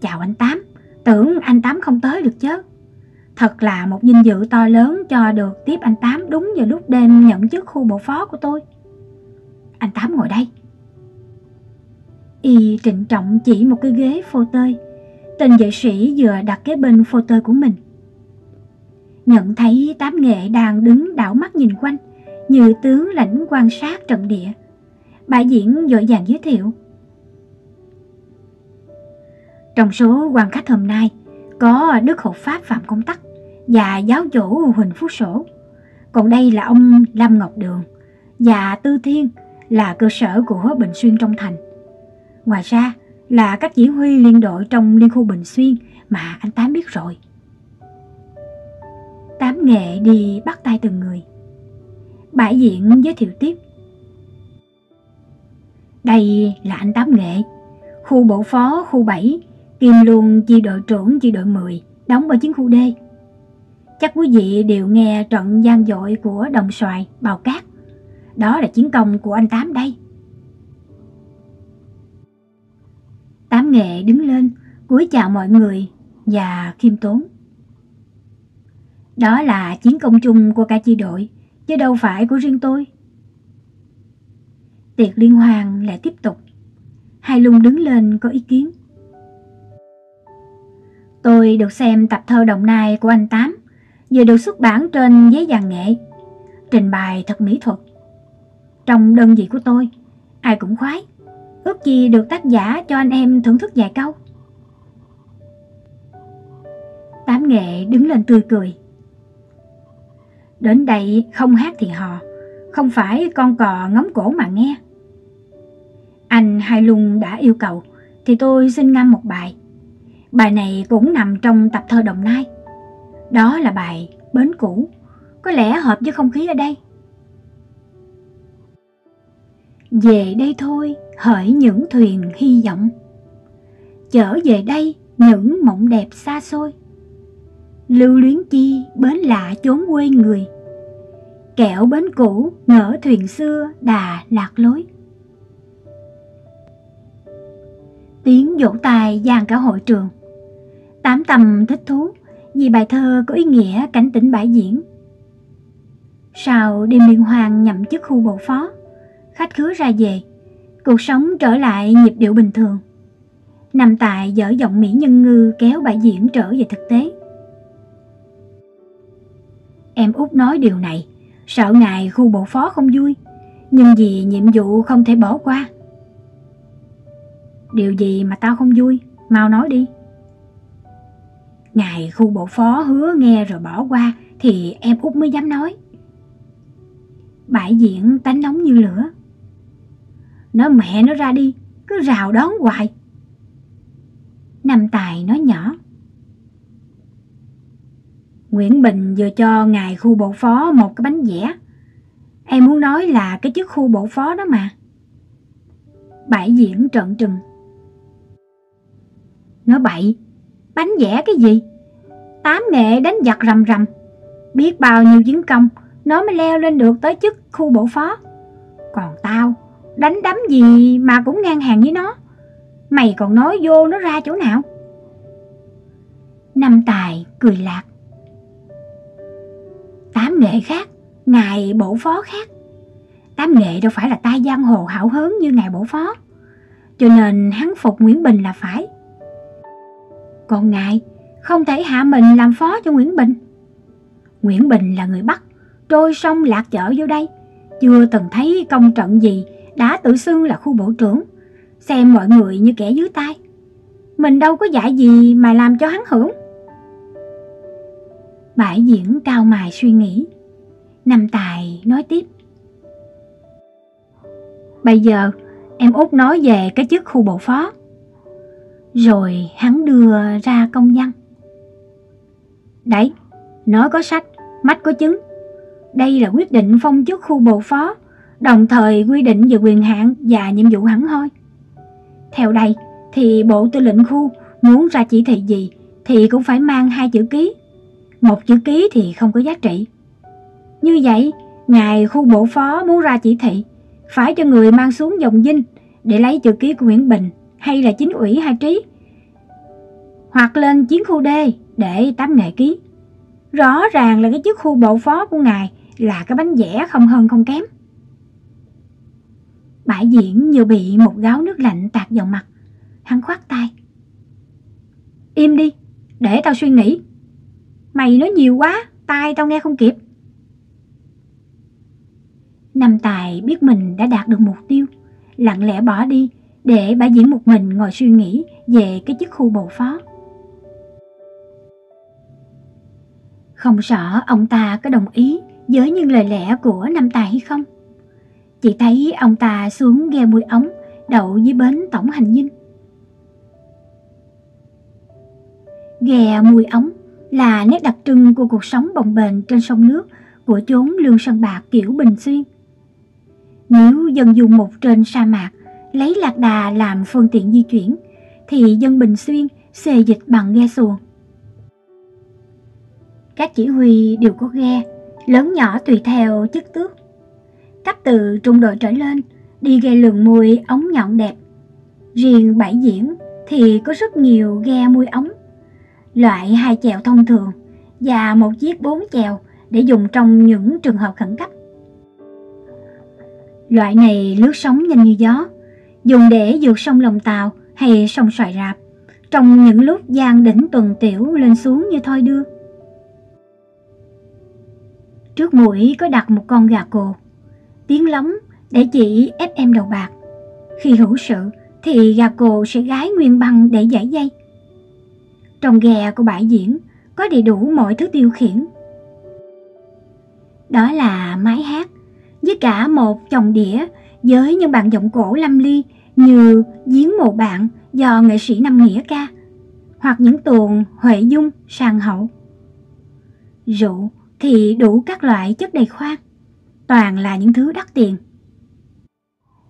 Chào anh Tám, tưởng anh Tám không tới được chứ. Thật là một vinh dự to lớn cho được tiếp anh Tám đúng vào lúc đêm nhận chức khu bộ phó của tôi. Anh Tám ngồi đây. Y trịnh trọng chỉ một cái ghế phô tơi, tên vệ sĩ vừa đặt kế bên phô tơi của mình. Nhận thấy Tám Nghệ đang đứng đảo mắt nhìn quanh, như tướng lãnh quan sát trận địa, Bà Diễn vội vàng giới thiệu. Trong số quan khách hôm nay có Đức Hộ Pháp Phạm Công Tắc, và giáo chủ Huỳnh Phú Sổ. Còn đây là ông Lâm Ngọc Đường và Tư Thiên là cơ sở của Bình Xuyên trong thành. Ngoài ra là các chỉ huy liên đội trong liên khu Bình Xuyên mà anh Tám biết rồi. Tám Nghệ đi bắt tay từng người. Bà Diễn giới thiệu tiếp. Đây là anh Tám Nghệ, khu bộ phó khu 7, kiêm luôn chi đội trưởng chi đội 10, đóng ở chiến khu D. Chắc quý vị đều nghe trận gian dội của Đồng Xoài, Bào Cát. Đó là chiến công của anh Tám đây. Tám Nghệ đứng lên, cúi chào mọi người và khiêm tốn. Đó là chiến công chung của cả chi đội, chứ đâu phải của riêng tôi. Tiệc liên hoan lại tiếp tục. Hai Lung đứng lên có ý kiến. Tôi được xem tập thơ Đồng Nai của anh Tám, vừa được xuất bản trên giấy vàng nghệ. Trình bày thật mỹ thuật. Trong đơn vị của tôi, ai cũng khoái, ước gì được tác giả cho anh em thưởng thức vài câu. Tám Nghệ đứng lên tươi cười. Đến đây không hát thì hò, không phải con cò ngóng cổ mà nghe. Anh Hai Lung đã yêu cầu thì tôi xin ngâm một bài. Bài này cũng nằm trong tập thơ Đồng Nai. Đó là bài Bến Cũ, có lẽ hợp với không khí ở đây. Về đây thôi hỡi những thuyền hy vọng, chở về đây những mộng đẹp xa xôi. Lưu luyến chi bến lạ chốn quê người, kẻo bến cũ ngỡ thuyền xưa đà lạc lối. Tiếng vỗ tay vang cả hội trường. Tám Tâm thích thú vì bài thơ có ý nghĩa cảnh tỉnh bãi diễn. Sau đêm liên hoan nhậm chức khu bộ phó, khách khứa ra về, cuộc sống trở lại nhịp điệu bình thường. Năm Tài dở giọng mỹ nhân ngư kéo Bà Diễn trở về thực tế. Em út nói điều này, sợ ngài khu bộ phó không vui, nhưng vì nhiệm vụ không thể bỏ qua. Điều gì mà tao không vui, mau nói đi. Ngài khu bộ phó hứa nghe rồi bỏ qua thì em út mới dám nói. Bà Diễn tánh nóng như lửa. Nói mẹ nó ra đi, cứ rào đón hoài. Năm Tài nói nhỏ. Nguyễn Bình vừa cho ngài khu bộ phó một cái bánh vẽ. Em muốn nói là cái chức khu bộ phó đó mà. Bà Diễn trợn trừng. Nói bậy, bánh vẽ cái gì? Tám Nghệ đánh giặc rầm rầm, biết bao nhiêu chiến công, nó mới leo lên được tới chức khu bộ phó. Còn tao, đánh đấm gì mà cũng ngang hàng với nó. Mày còn nói vô nó ra chỗ nào? Năm Tài cười lạc. Tám Nghệ khác, ngài bộ phó khác. Tám Nghệ đâu phải là tay giang hồ hảo hớn như ngài bộ phó, cho nên hắn phục Nguyễn Bình là phải. Còn ngài không thể hạ mình làm phó cho Nguyễn Bình. Nguyễn Bình là người Bắc, trôi sông lạc chở vô đây, chưa từng thấy công trận gì, đã tự xưng là khu bộ trưởng, xem mọi người như kẻ dưới tay. Mình đâu có dạy gì mà làm cho hắn hưởng. Bà Diễn cau mày suy nghĩ. Năm Tài nói tiếp. Bây giờ em út nói về cái chức khu bộ phó. Rồi hắn đưa ra công văn. Đấy, nói có sách, mách có chứng. Đây là quyết định phong chức khu bộ phó, đồng thời quy định về quyền hạn và nhiệm vụ hẳn hoi. Theo đây thì bộ tư lệnh khu muốn ra chỉ thị gì thì cũng phải mang 2 chữ ký. Một chữ ký thì không có giá trị. Như vậy, ngài khu bộ phó muốn ra chỉ thị, phải cho người mang xuống dòng dinh để lấy chữ ký của Nguyễn Bình hay là chính ủy Hai Trí, hoặc lên chiến khu D để Tám Nghệ ký. Rõ ràng là cái chức khu bộ phó của ngài là cái bánh vẽ không hơn không kém. Bà Diễn như bị một gáo nước lạnh tạt vào mặt. Hắn khoát tay. Im đi, để tao suy nghĩ. Mày nói nhiều quá, tai tao nghe không kịp. Năm Tài biết mình đã đạt được mục tiêu, lặng lẽ bỏ đi để Bà Diễn một mình ngồi suy nghĩ về cái chức khu bộ phó. Không rõ ông ta có đồng ý với những lời lẽ của Năm Tài hay không. Chỉ thấy ông ta xuống ghe Mũi Ống đậu dưới bến tổng hành dinh. Ghe Mũi Ống là nét đặc trưng của cuộc sống bồng bềnh trên sông nước của chốn lương sơn bạc kiểu Bình Xuyên. Nếu dân dùng một trên sa mạc lấy lạc đà làm phương tiện di chuyển, thì dân Bình Xuyên xê dịch bằng ghe xuồng. Các chỉ huy đều có ghe, lớn nhỏ tùy theo chức tước. Cấp từ trung đội trở lên đi ghe lường mùi ống nhọn đẹp. Riêng bãi Diễn thì có rất nhiều ghe mui ống, loại hai chèo thông thường và một chiếc 4 chèo để dùng trong những trường hợp khẩn cấp. Loại này lướt sóng nhanh như gió, dùng để vượt sông Lòng Tàu hay sông Xoài Rạp trong những lúc giang đỉnh tuần tiểu lên xuống như thoi đưa. Trước mũi có đặt một con gà cồ, tiếng lóng để chỉ ép đầu bạc. Khi hữu sự thì gà cồ sẽ gái nguyên băng để giải dây. Trong ghe của bãi Diễn có đầy đủ mọi thứ tiêu khiển. Đó là mái hát với cả một chồng đĩa với những bản giọng cổ lâm ly như Giếng Mộ Bạn do nghệ sĩ Năm Nghĩa ca, hoặc những tuồng Huệ Dung, Sàng Hậu. Rượu thì đủ các loại chất đầy khoang, toàn là những thứ đắt tiền.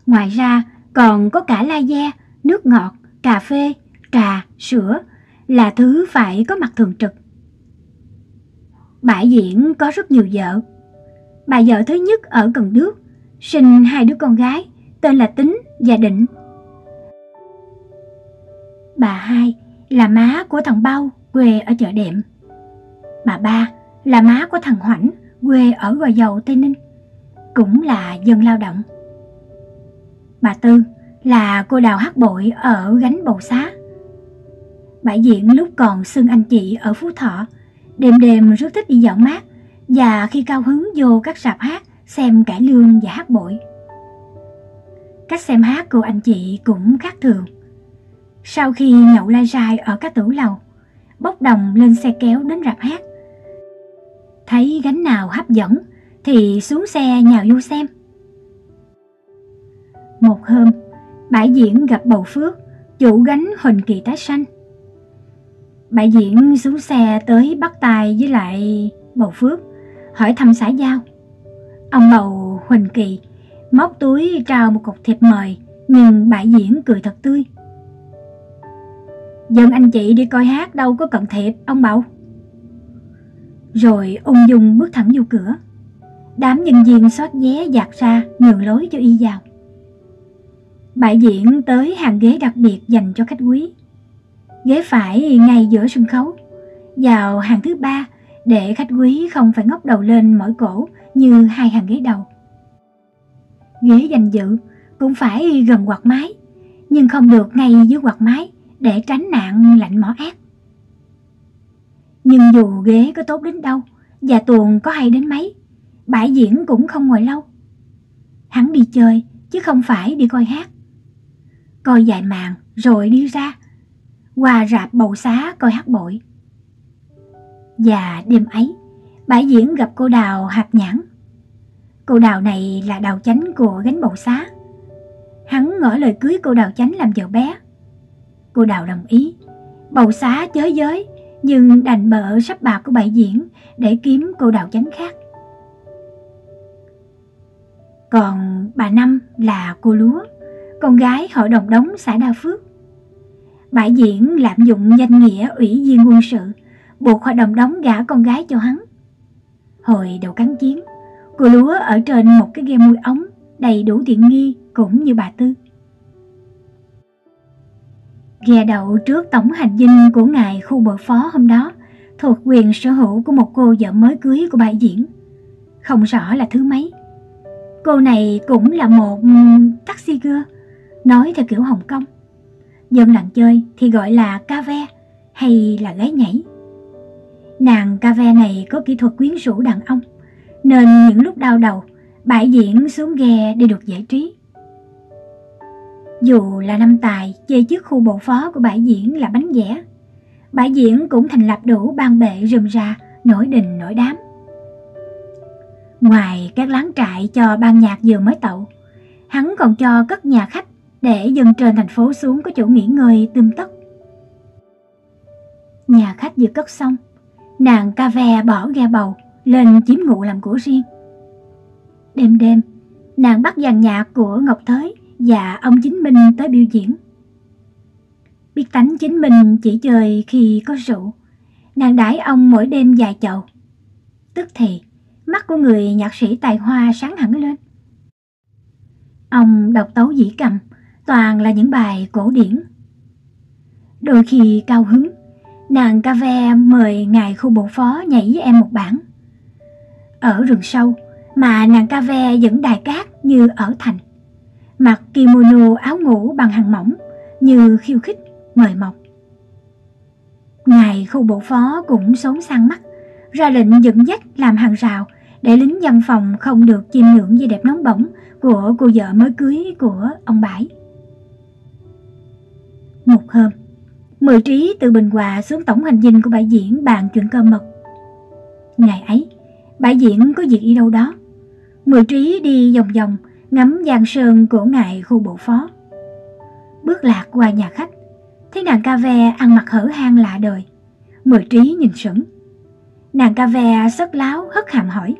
Ngoài ra còn có cả la de, nước ngọt, cà phê, trà, sữa là thứ phải có mặt thường trực. Bãi Diễn có rất nhiều vợ. Bà vợ thứ nhất ở Cần Đước, sinh 2 đứa con gái tên là Tính và Định. Bà hai là má của thằng Bao quê ở Chợ Đệm. Bà ba là má của thằng Hoảnh quê ở Gò Dầu, Tây Ninh, cũng là dân lao động. Bà tư là cô Đào Hát Bội ở Gánh Bầu Xá. Bãi Diện lúc còn xưng anh chị ở Phú Thọ, đêm đêm rất thích đi dạo mát và khi cao hứng vô các rạp hát xem cải lương và hát bội. Cách xem hát của anh chị cũng khác thường. Sau khi nhậu lai rai ở các tử lầu, bốc đồng lên xe kéo đến rạp hát. Thấy gánh nào hấp dẫn thì xuống xe nhào vô xem. Một hôm, Bãi Diễn gặp Bầu Phước, chủ gánh Huỳnh Kỳ tái sanh. Bãi Diễn xuống xe tới bắt tay với lại Bầu Phước, hỏi thăm xã giao. Ông Bầu Huỳnh Kỳ móc túi trao một cục thiệp mời, nhưng Bãi Diễn cười thật tươi. Dân anh chị đi coi hát đâu có cần thiệp ông Bầu. Rồi ung dung bước thẳng vô cửa. Đám nhân viên xót vé dạt ra nhường lối cho y vào. Bãi Diễn tới hàng ghế đặc biệt dành cho khách quý, ghế phải ngay giữa sân khấu, vào hàng thứ 3 để khách quý không phải ngóc đầu lên mỏi cổ như 2 hàng ghế đầu. Ghế danh dự cũng phải gần quạt mái, nhưng không được ngay dưới quạt mái để tránh nạn lạnh mỏ ác. Nhưng dù ghế có tốt đến đâu và tuồng có hay đến mấy, Bãi Diễn cũng không ngồi lâu. Hắn đi chơi chứ không phải đi coi hát. Coi vài màn rồi đi ra qua rạp Bầu Xá coi hát bội. Và đêm ấy, Bãi Diễn gặp cô Đào Hạp Nhãn. Cô Đào này là Đào Chánh của Gánh Bầu Xá. Hắn ngỏ lời cưới cô Đào Chánh làm vợ bé. Cô Đào đồng ý. Bầu Xá chới giới, nhưng đành bợ sắp bạc của Bãi Diễn để kiếm cô Đào Chánh khác. Còn bà Năm là cô Lúa, con gái hội đồng đóng xã Đa Phước. Bãi Diễn lạm dụng danh nghĩa ủy viên quân sự, buộc hội đồng đóng gả con gái cho hắn. Hồi đầu kháng chiến, cô Lúa ở trên một cái ghe mui ống đầy đủ tiện nghi cũng như bà tư. Ghe đậu trước tổng hành dinh của ngài khu bờ phó hôm đó thuộc quyền sở hữu của một cô vợ mới cưới của Bãi Diễn, không rõ là thứ mấy. Cô này cũng là một taxi girl, nói theo kiểu Hồng Kông. Dân làng chơi thì gọi là ca ve hay là gái nhảy. Nàng ca ve này có kỹ thuật quyến rũ đàn ông, nên những lúc đau đầu, Bãi Diễn xuống ghe để được giải trí. Dù là Năm Tài chê chức khu bộ phó của Bãi Diễn là bánh vẽ, Bãi Diễn cũng thành lập đủ ban bệ rườm rà nổi đình nổi đám. Ngoài các lán trại cho ban nhạc vừa mới tậu, hắn còn cho cất nhà khách để dân trên thành phố xuống có chỗ nghỉ ngơi tươm tất. Nhà khách vừa cất xong, nàng Ca Ve bỏ ghe bầu lên chiếm ngụ làm của riêng. Đêm đêm, nàng bắt dàn nhạc của Ngọc Thới và ông Chí Minh tới biểu diễn. Biết tánh Chí Minh chỉ chơi khi có rượu, nàng đãi ông mỗi đêm vài chậu. Tức thì mắt của người nhạc sĩ tài hoa sáng hẳn lên. Ông độc tấu dĩ cầm, toàn là những bài cổ điển. Đôi khi cao hứng, nàng Ca Ve mời ngài khu bộ phó nhảy với em một bản. Ở rừng sâu mà nàng Ca Ve vẫn đài cát như ở thành, mặc kimono áo ngủ bằng hàng mỏng như khiêu khích mời mọc. Ngài khu bộ phó cũng xốn sang mắt, ra lệnh dẫn dắt làm hàng rào để lính văn phòng không được chiêm ngưỡng vẻ đẹp nóng bỏng của cô vợ mới cưới của ông Bãi. Một hôm, Mười Trí từ Bình Hòa xuống tổng hành dinh của Bà Diễn bàn chuyện cơ mật. Ngày ấy, Bà Diễn có việc đi đâu đó. Mười Trí đi vòng vòng ngắm giang sơn của ngài khu bộ phó. Bước lạc qua nhà khách, thấy nàng Ca Ve ăn mặc hở hang lạ đời. Mười Trí nhìn sững. Nàng Ca Ve sất láo hất hàm hỏi: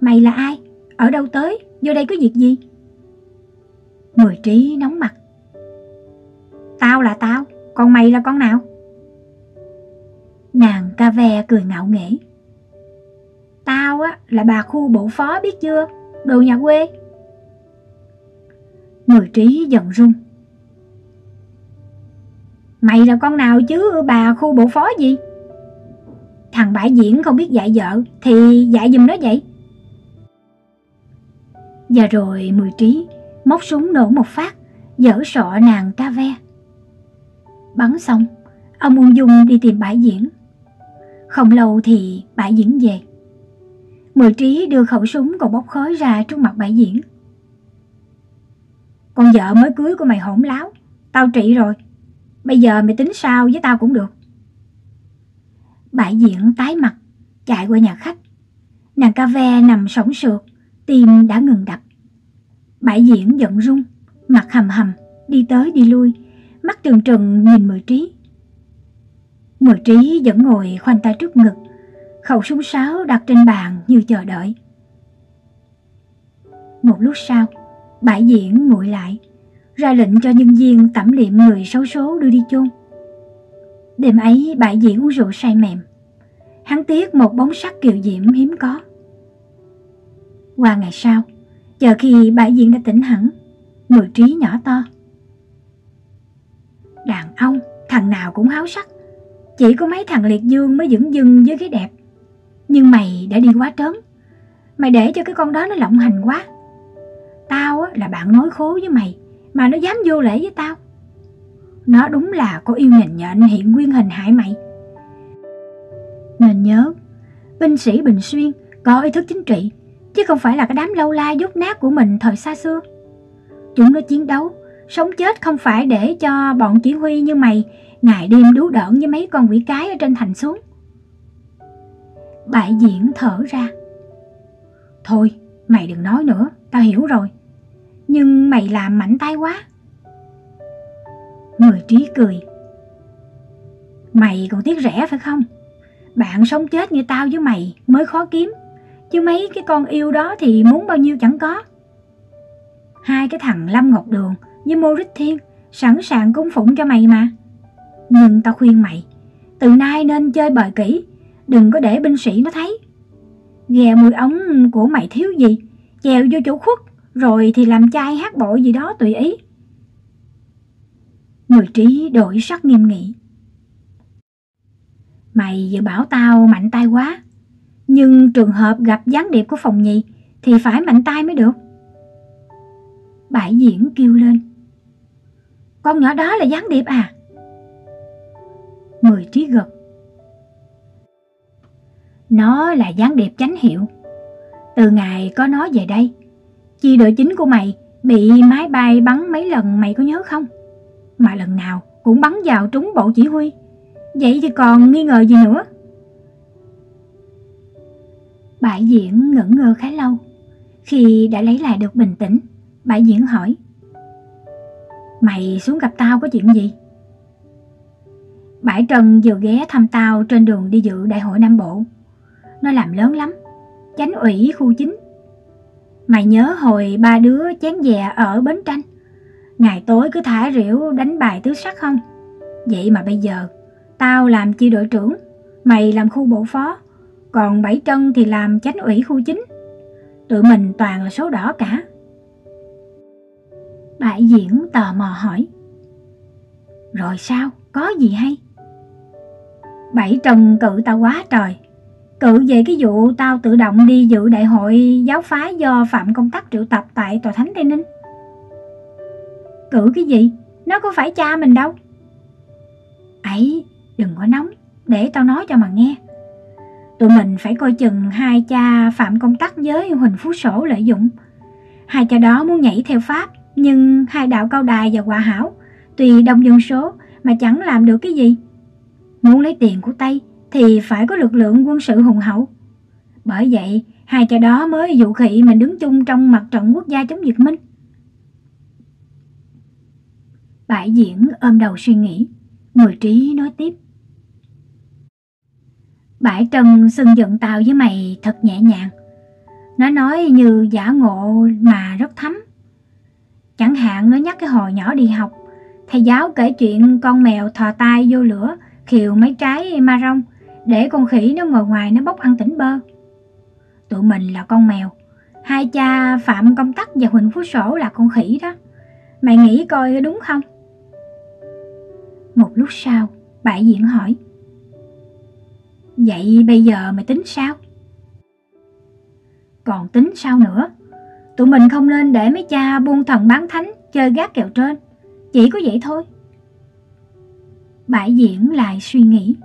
"Mày là ai? Ở đâu tới? Vô đây có việc gì?" Mười Trí nóng mặt: "Tao là tao, còn mày là con nào?" Nàng Ca Ve cười ngạo nghễ: "Tao á là bà khu bộ phó, biết chưa? Đồ nhà quê." Mười Trí giận run: "Mày là con nào chứ bà khu bộ phó gì? Thằng Bãi Diễn không biết dạy vợ thì dạy giùm nó vậy." Và rồi Mười Trí móc súng nổ một phát, dở sọ nàng Ca Ve. Bắn xong, ông ung dung đi tìm Bãi Diễn. Không lâu thì Bãi Diễn về. Mười Trí đưa khẩu súng còn bốc khói ra trước mặt Bãi Diễn: "Con vợ mới cưới của mày hỗn láo, tao trị rồi. Bây giờ mày tính sao với tao cũng được." Bãi Diễn tái mặt, chạy qua nhà khách. Nàng Ca Ve nằm sổng sượt, tim đã ngừng đập. Bãi Diễn giận run, mặt hầm hầm, đi tới đi lui, mắt trừng trừng nhìn Mười Trí. Mười Trí vẫn ngồi khoanh tay trước ngực, khẩu súng sáo đặt trên bàn như chờ đợi. Một lúc sau, Bãi Diễn nguội lại, ra lệnh cho nhân viên tẩm liệm người xấu số đưa đi chôn. Đêm ấy Bãi Diễn uống rượu say mềm, hắn tiếc một bóng sắc kiều diễm hiếm có. Qua ngày sau, chờ khi Bãi Diễn đã tỉnh hẳn, Mười Trí nhỏ to: "Đàn ông thằng nào cũng háo sắc, chỉ có mấy thằng liệt dương mới dửng dưng với cái đẹp. Nhưng mày đã đi quá trớn, mày để cho cái con đó nó lộng hành quá. Tao á, là bạn nói khố với mày mà nó dám vô lễ với tao. Nó đúng là có yêu nhện nhện hiện nguyên hình hại mày. Nên nhớ, binh sĩ Bình Xuyên có ý thức chính trị, chứ không phải là cái đám lâu la dốt nát của mình thời xa xưa. Chúng nó chiến đấu, sống chết không phải để cho bọn chỉ huy như mày ngày đêm đú đỡn với mấy con quỷ cái ở trên thành xuống." Bãi Diễn thở ra: "Thôi, mày đừng nói nữa, tao hiểu rồi. Nhưng mày làm mạnh tay quá." Mười Trí cười: "Mày còn tiếc rẻ phải không? Bạn sống chết như tao với mày mới khó kiếm, chứ mấy cái con yêu đó thì muốn bao nhiêu chẳng có. Hai cái thằng Lâm Ngọc Đường với Maurice Thiên sẵn sàng cung phụng cho mày mà. Nhưng tao khuyên mày, từ nay nên chơi bời kỹ, đừng có để binh sĩ nó thấy. Ghe mùi ống của mày thiếu gì, chèo vô chỗ khuất, rồi thì làm chai hát bội gì đó tùy ý." Mười Trí đổi sắc nghiêm nghị: "Mày vừa bảo tao mạnh tay quá, nhưng trường hợp gặp gián điệp của phòng nhì thì phải mạnh tay mới được." Bãi Diễn kêu lên: "Con nhỏ đó là gián điệp à?" Mười Trí gật: "Nó là gián điệp chánh hiệu. Từ ngày có nó về đây, chi đội chính của mày bị máy bay bắn mấy lần mày có nhớ không? Mà lần nào cũng bắn vào trúng bộ chỉ huy. Vậy thì còn nghi ngờ gì nữa. Bà Diễn ngẩn ngơ khá lâu. Khi đã lấy lại được bình tĩnh, Bà Diễn hỏi: "Mày xuống gặp tao có chuyện gì?" "Bảy Trấn vừa ghé thăm tao trên đường đi dự đại hội Nam Bộ. Nó làm lớn lắm, chánh ủy khu 9. Mày nhớ hồi ba đứa chán dè ở Bến Tranh, ngày tối cứ thả rỉu đánh bài tứ sắc không? Vậy mà bây giờ tao làm chi đội trưởng, mày làm khu bộ phó, còn Bảy Trấn thì làm chánh ủy khu 9. Tụi mình toàn là số đỏ cả." Bà Diễn tò mò hỏi: "Rồi sao, có gì hay?" "Bảy Trấn cự tao quá trời. Cự về cái vụ tao tự động đi dự đại hội giáo phái do Phạm Công Tắc triệu tập tại Tòa Thánh Tây Ninh." "Cự cái gì? Nó có phải cha mình đâu." "Ấy, đừng có nóng, để tao nói cho mà nghe. Tụi mình phải coi chừng hai cha Phạm Công Tắc với Huỳnh Phú Sổ lợi dụng. Hai cha đó muốn nhảy theo Pháp, nhưng hai đạo Cao Đài và Hòa Hảo tuy đông dân số mà chẳng làm được cái gì. Muốn lấy tiền của Tây thì phải có lực lượng quân sự hùng hậu. Bởi vậy hai cha đó mới dụ khị mình đứng chung trong mặt trận quốc gia chống Việt Minh." Bà Diễn ôm đầu suy nghĩ. Mười Trí nói tiếp: "Bảy Trấn xưng giận tao với mày thật nhẹ nhàng. Nó nói như giả ngộ mà rất thấm. Chẳng hạn nó nhắc cái hồi nhỏ đi học, thầy giáo kể chuyện con mèo thò tay vô lửa khiều mấy trái ma rong để con khỉ nó ngồi ngoài nó bốc ăn tỉnh bơ. Tụi mình là con mèo, hai cha Phạm Công Tắc và Huỳnh Phú Sổ là con khỉ đó. Mày nghĩ coi đúng không?" Một lúc sau, Bà Diễn hỏi: "Vậy bây giờ mày tính sao?" "Còn tính sao nữa. Tụi mình không nên để mấy cha buôn thần bán thánh chơi gác kèo trên. Chỉ có vậy thôi." Bà Diễn lại suy nghĩ.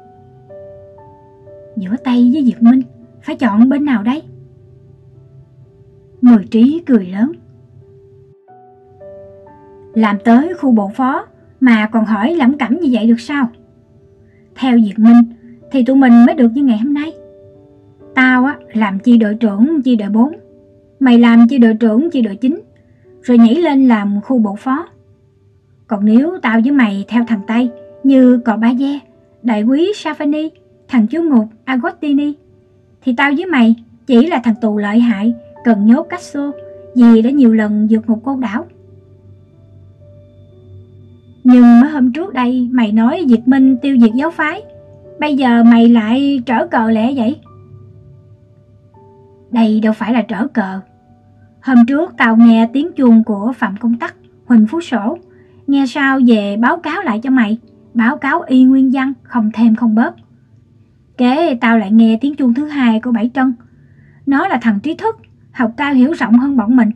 "Giữa Tây với Việt Minh, phải chọn bên nào đấy?" Mười Trí cười lớn: "Làm tới khu bộ phó mà còn hỏi lẩm cẩm như vậy được sao? Theo Việt Minh thì tụi mình mới được như ngày hôm nay. Tao á, làm chi đội trưởng chi đội 4, mày làm chi đội trưởng chi đội 9, rồi nhảy lên làm khu bộ phó. Còn nếu tao với mày theo thằng Tây như Cò Ba De, Đại Quý Savini, thằng Chúa Ngục Agostini, thì tao với mày chỉ là thằng tù lợi hại cần nhốt cách xô vì đã nhiều lần vượt ngục côn đảo. Nhưng mới hôm trước đây mày nói Việt Minh tiêu diệt giáo phái, bây giờ mày lại trở cờ lẽ vậy?" "Đây đâu phải là trở cờ. Hôm trước tao nghe tiếng chuông của Phạm Công Tắc, Huỳnh Phú Sổ, nghe sao về báo cáo lại cho mày, báo cáo y nguyên văn, không thêm không bớt. Kế tao lại nghe tiếng chuông thứ hai của Bảy Trấn. Nó là thằng trí thức, học cao hiểu rộng hơn bọn mình.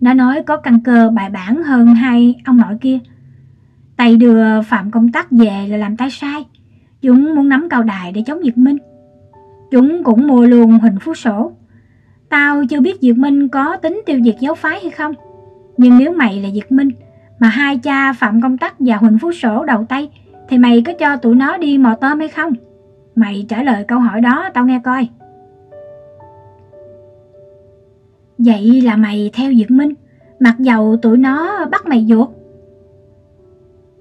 Nó nói có căn cơ bài bản hơn hai ông nội kia. Tây đưa Phạm Công Tắc về là làm tay sai. Chúng muốn nắm Cao Đài để chống Việt Minh. Chúng cũng mua luôn Huỳnh Phú Sổ. Tao chưa biết Việt Minh có tính tiêu diệt giáo phái hay không. Nhưng nếu mày là Việt Minh mà hai cha Phạm Công Tắc và Huỳnh Phú Sổ đầu tay, thì mày có cho tụi nó đi mò tôm hay không? Mày trả lời câu hỏi đó tao nghe coi." "Vậy là mày theo Việt Minh, mặc dầu tụi nó bắt mày vượt."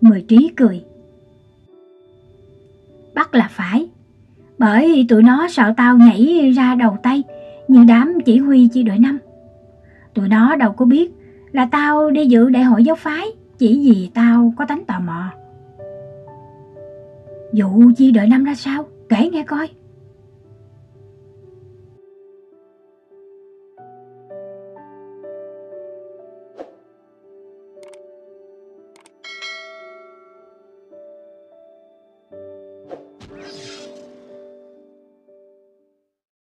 Mười Trí cười. "Bắt là phải. Bởi tụi nó sợ tao nhảy ra đầu tay như đám chỉ huy chi đội 5. Tụi nó đâu có biết là tao đi dự đại hội giáo phái chỉ vì tao có tánh tò mò." "Vụ chi đội 5 ra sao? Kể nghe coi."